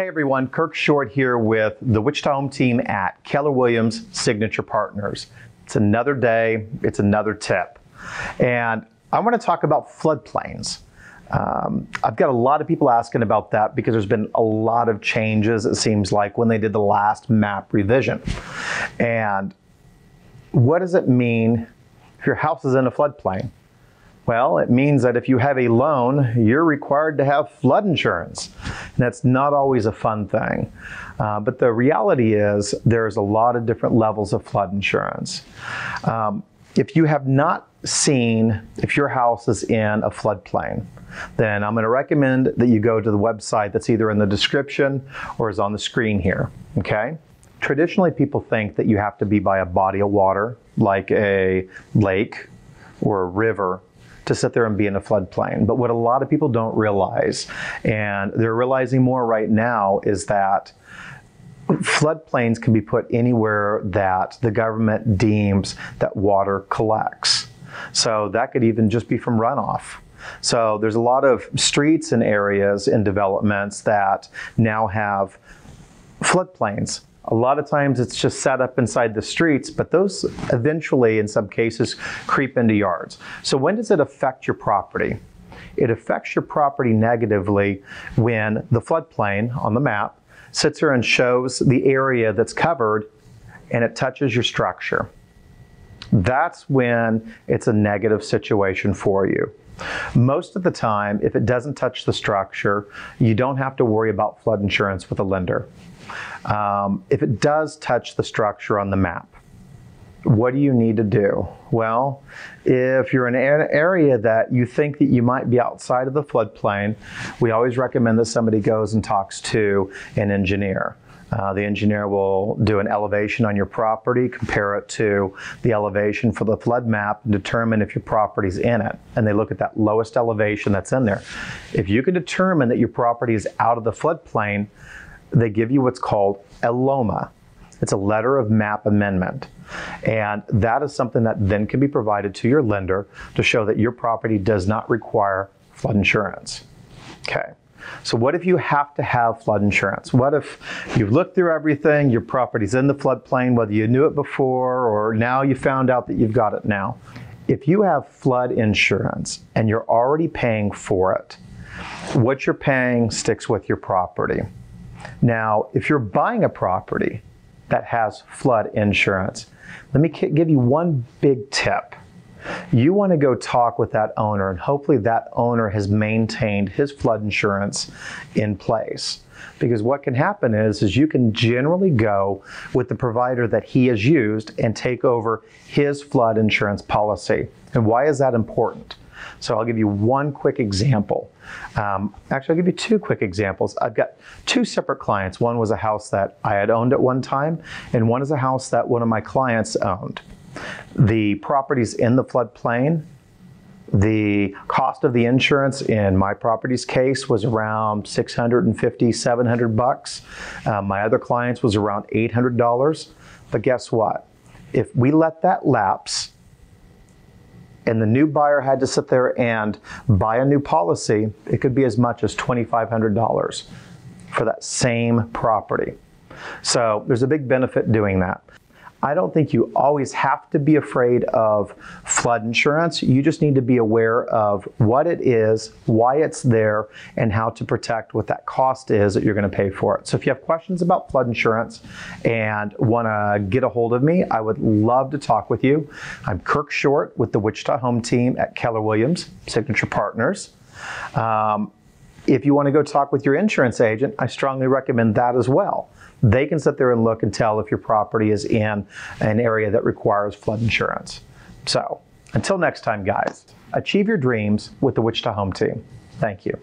Hey everyone, Kirk Short here with the Wichita Home Team at Keller Williams Signature Partners. It's another day, it's another tip. And I want to talk about floodplains. I've got a lot of people asking about that because there's been a lot of changes, it seems like, when they did the last map revision. And what does it mean if your house is in a floodplain? Well, it means that if you have a loan, you're required to have flood insurance. And that's not always a fun thing. But the reality is there's a lot of different levels of flood insurance. If you have not seen if your house is in a floodplain, then I'm going to recommend that you go to the website that's either in the description or is on the screen here. Okay? Traditionally, people think that you have to be by a body of water, like a lake or a river, to sit there and be in a floodplain. But what a lot of people don't realize, and they're realizing more right now, is that floodplains can be put anywhere that the government deems that water collects. So that could even just be from runoff. So there's a lot of streets and areas and developments that now have floodplains. A lot of times it's just set up inside the streets, but those eventually, in some cases, creep into yards. So when does it affect your property? It affects your property negatively when the floodplain on the map sits there and shows the area that's covered and it touches your structure. That's when it's a negative situation for you. Most of the time, if it doesn't touch the structure, you don't have to worry about flood insurance with a lender. If it does touch the structure on the map, what do you need to do? Well, if you're in an area that you think that you might be outside of the floodplain, we always recommend that somebody goes and talks to an engineer. The engineer will do an elevation on your property, compare it to the elevation for the flood map, and determine if your property's in it. And they look at that lowest elevation that's in there. If you can determine that your property is out of the floodplain, they give you what's called a LOMA. It's a letter of map amendment. And that is something that then can be provided to your lender to show that your property does not require flood insurance. Okay. So what if you have to have flood insurance? What if you've looked through everything, your property's in the floodplain, whether you knew it before or now you found out that you've got it now? If you have flood insurance and you're already paying for it, what you're paying sticks with your property. Now, if you're buying a property that has flood insurance, let me give you one big tip. You want to go talk with that owner, and hopefully that owner has maintained his flood insurance in place. Because what can happen is you can generally go with the provider that he has used and take over his flood insurance policy. And why is that important? So I'll give you one quick example. Actually, I'll give you two quick examples. I've got two separate clients. One was a house that I had owned at one time, and one is a house that one of my clients owned. The property's in the floodplain. The cost of the insurance in my property's case was around $650, 700 bucks. My other client's was around $800. But guess what? If we let that lapse and the new buyer had to sit there and buy a new policy, it could be as much as $2,500 for that same property. So there's a big benefit doing that. I don't think you always have to be afraid of flood insurance. You just need to be aware of what it is, why it's there, and how to protect what that cost is that you're going to pay for it. So if you have questions about flood insurance and want to get a hold of me, I would love to talk with you. I'm Kirk Short with the Wichita Home Team at Keller Williams Signature Partners. If you want to go talk with your insurance agent, I strongly recommend that as well. They can sit there and look and tell if your property is in an area that requires flood insurance. So until next time, guys, achieve your dreams with the Wichita Home Team. Thank you.